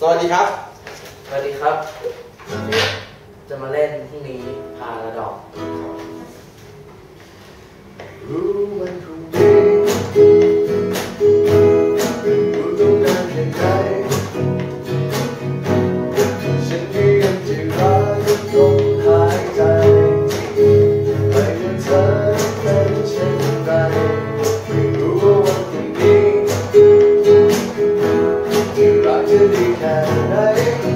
สวัสดีครับสวัสดีครับจะมาเล่นพรุ่งนี้พาระดอกรู้วันพรุ่งนี้รู้ต้องนานแค่ไหนฉันที่ยังจะรักลมหายใจไม่ว่าเธอเป็นเช่นไรรู้ว่าวันพรุ่งนี้จะรักจะดีแค่ไหน